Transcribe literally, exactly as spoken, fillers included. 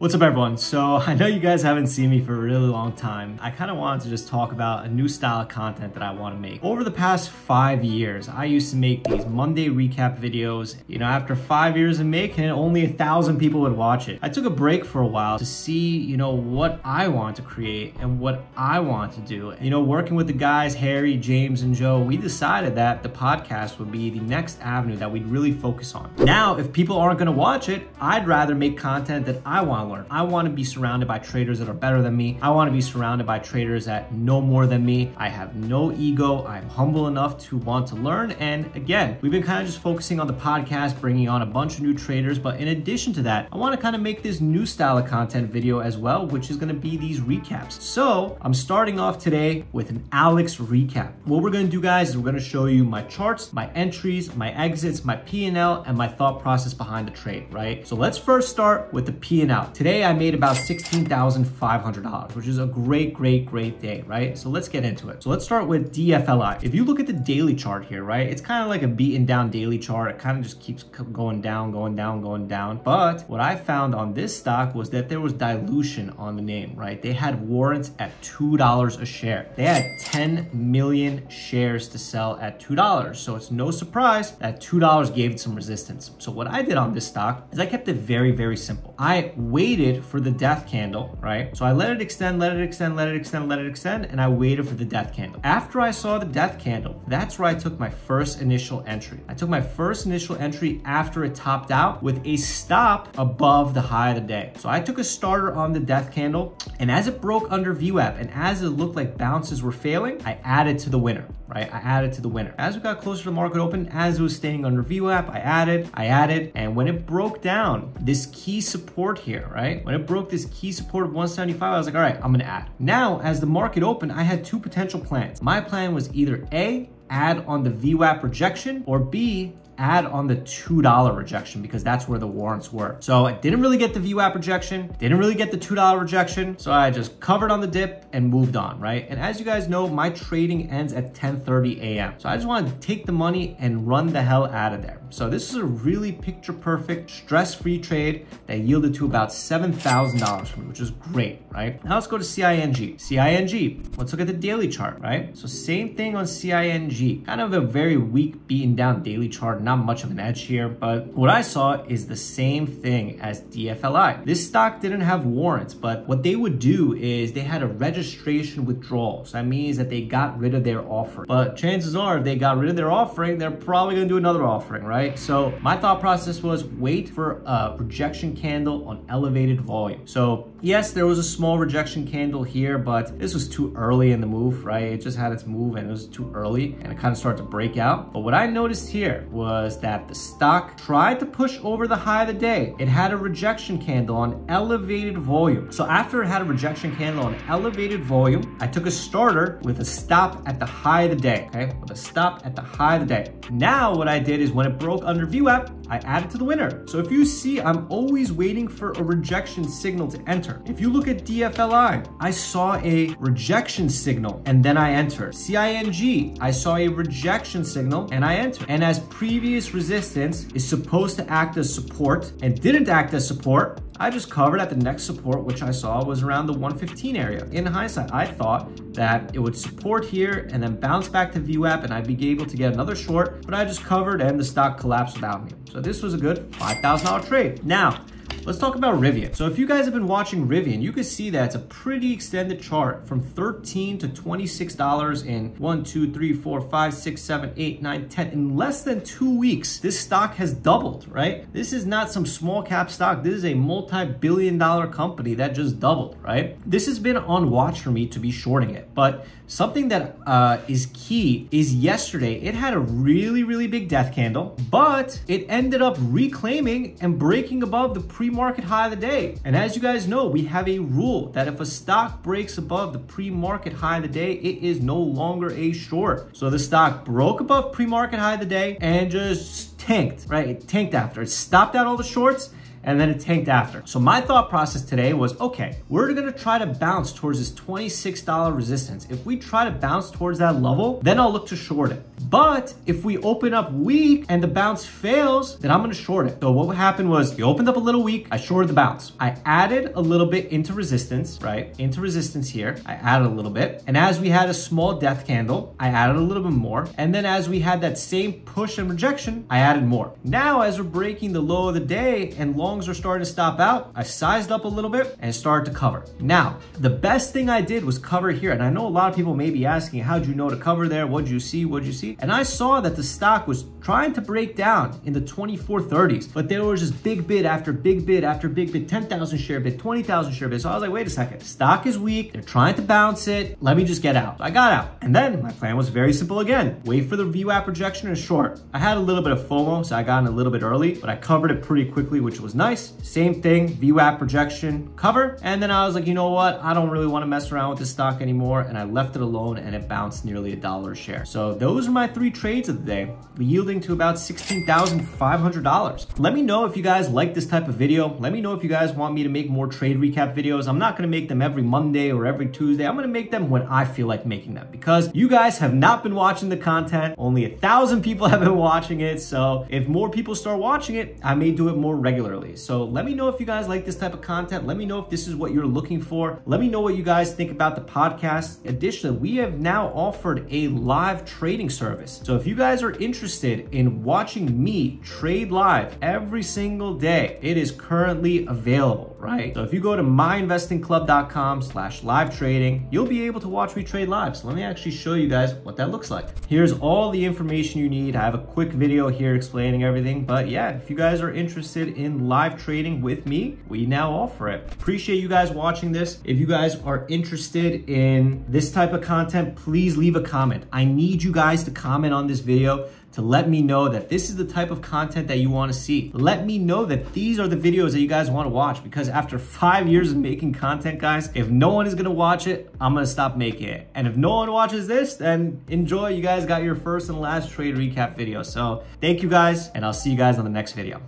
What's up everyone? So I know you guys haven't seen me for a really long time. I kind of wanted to just talk about a new style of content that I want to make. Over the past five years, I used to make these Monday recap videos. You know, after five years of making it, only a thousand people would watch it. I took a break for a while to see, you know, what I want to create and what I want to do. You know, working with the guys, Harry, James, and Joe, we decided that the podcast would be the next avenue that we'd really focus on. Now, if people aren't going to watch it, I'd rather make content that I want to learn. I want to be surrounded by traders that are better than me. I want to be surrounded by traders that know more than me. I have no ego. I'm humble enough to want to learn. And again, we've been kind of just focusing on the podcast, bringing on a bunch of new traders. But in addition to that, I want to kind of make this new style of content video as well, which is going to be these recaps. So I'm starting off today with an Alex recap. What we're going to do, guys, is we're going to show you my charts, my entries, my exits, my P and L, and my thought process behind the trade, right? So let's first start with the P and L. Today, I made about sixteen thousand five hundred dollars, which is a great, great, great day, right? So let's get into it. So let's start with D F L I. If you look at the daily chart here, right, it's kind of like a beaten down daily chart. It kind of just keeps going down, going down, going down. But what I found on this stock was that there was dilution on the name, right? They had warrants at two dollars a share. They had ten million shares to sell at two dollars. So it's no surprise that two dollars gave it some resistance. So what I did on this stock is I kept it very, very simple. I waited waited for the death candle, right? So I let it extend, let it extend, let it extend, let it extend, and I waited for the death candle. After I saw the death candle, that's where I took my first initial entry. I took my first initial entry after it topped out with a stop above the high of the day. So I took a starter on the death candle, and as it broke under V WAP, and as it looked like bounces were failing, I added to the winner, right? I added to the winner. As we got closer to the market open, as it was staying under V WAP, I added, I added, and when it broke down, this key support here, right? Right? When it broke this key support of one seventy-five, I was like, all right, I'm gonna add. Now, as the market opened, I had two potential plans. My plan was either A, add on the V WAP rejection, or B, add on the two dollar rejection because that's where the warrants were. So I didn't really get the V WAP rejection, didn't really get the two dollar rejection. So I just covered on the dip and moved on, right? And as you guys know, my trading ends at ten thirty a m So I just wanted to take the money and run the hell out of there. So this is a really picture perfect, stress-free trade that yielded to about seven thousand dollars for me, which is great, right? Now let's go to C I N G. C I N G, let's look at the daily chart, right? So same thing on C I N G, kind of a very weak beaten down daily chart, not much of an edge here, but what I saw is the same thing as D F L I. This stock didn't have warrants, but what they would do is they had a registration withdrawal. So that means that they got rid of their offering, but chances are if they got rid of their offering, they're probably gonna do another offering, right? So my thought process was wait for a rejection candle on elevated volume. So yes, there was a small rejection candle here, but this was too early in the move, right? It just had its move and it was too early and it kind of started to break out. But what I noticed here was that the stock tried to push over the high of the day. It had a rejection candle on elevated volume. So after it had a rejection candle on elevated volume, I took a starter with a stop at the high of the day, okay? With a stop at the high of the day. Now what I did is when it broke under V WAP, I added to the winner. So if you see, I'm always waiting for a rejection signal to enter. If you look at D F L I, I saw a rejection signal and then I entered. C I N G, I saw a rejection signal and I entered. And as previous resistance is supposed to act as support and didn't act as support, I just covered at the next support, which I saw was around the one fifteen area. In hindsight, I thought that it would support here and then bounce back to V WAP and I'd be able to get another short, but I just covered and the stock collapsed without me. So this was a good five thousand dollar trade. Now, let's talk about Rivian. So if you guys have been watching Rivian, you can see that it's a pretty extended chart from thirteen dollars to twenty-six dollars in one, two, three, four, five, six, seven, eight, nine, ten. In less than two weeks, this stock has doubled, right? This is not some small cap stock. This is a multi-billion dollar company that just doubled, right? This has been on watch for me to be shorting it. But something that uh, is key is yesterday, it had a really, really big death candle, but it ended up reclaiming and breaking above the pre market high of the day. And as you guys know, we have a rule that if a stock breaks above the pre-market high of the day, it is no longer a short. So the stock broke above pre-market high of the day and just tanked, right? It tanked after. It stopped out all the shorts and then it tanked after. So my thought process today was, okay, we're gonna try to bounce towards this twenty-six dollar resistance. If we try to bounce towards that level, then I'll look to short it. But if we open up weak and the bounce fails, then I'm gonna short it. So what happened was we opened up a little weak, I shorted the bounce. I added a little bit into resistance, right? Into resistance here, I added a little bit. And as we had a small death candle, I added a little bit more. And then as we had that same push and rejection, I added more. Now, as we're breaking the low of the day and longs are starting to stop out, I sized up a little bit and started to cover. Now, the best thing I did was cover here. And I know a lot of people may be asking, how'd you know to cover there? What'd you see? What'd you see? And I saw that the stock was trying to break down in the twenty-four thirties, but there was just big bid after big bid after big bid, ten thousand share bid, twenty thousand share bid. So I was like, wait a second, stock is weak. They're trying to bounce it. Let me just get out. So I got out. And then my plan was very simple again. Wait for the V WAP rejection and short. I had a little bit of FOMO, so I got in a little bit early, but I covered it pretty quickly, which was nice. Same thing, V WAP rejection, cover. And then I was like, you know what? I don't really want to mess around with this stock anymore. And I left it alone and it bounced nearly a dollar a share. So those are my three trades of the day, yielding to about sixteen thousand five hundred dollars. Let me know if you guys like this type of video. Let me know if you guys want me to make more trade recap videos. I'm not going to make them every Monday or every Tuesday. I'm going to make them when I feel like making them, because you guys have not been watching the content. Only a thousand people have been watching it. So if more people start watching it, I may do it more regularly. So let me know if you guys like this type of content. Let me know if this is what you're looking for. Let me know what you guys think about the podcast. Additionally, we have now offered a live trading service. So if you guys are interested in watching me trade live every single day, it is currently available, right? So if you go to my investing club dot com slash live trading, you'll be able to watch me trade live. So let me actually show you guys what that looks like. Here's all the information you need. I have a quick video here explaining everything, but yeah, if you guys are interested in live trading with me, we now offer it. Appreciate you guys watching this. If you guys are interested in this type of content, please leave a comment. I need you guys to comment on this video to let me know that this is the type of content that you want to see. Let me know that these are the videos that you guys want to watch, because after five years of making content, guys, if no one is going to watch it, I'm going to stop making it. And if no one watches this, then enjoy. You guys got your first and last trade recap video. So thank you guys, and I'll see you guys on the next video.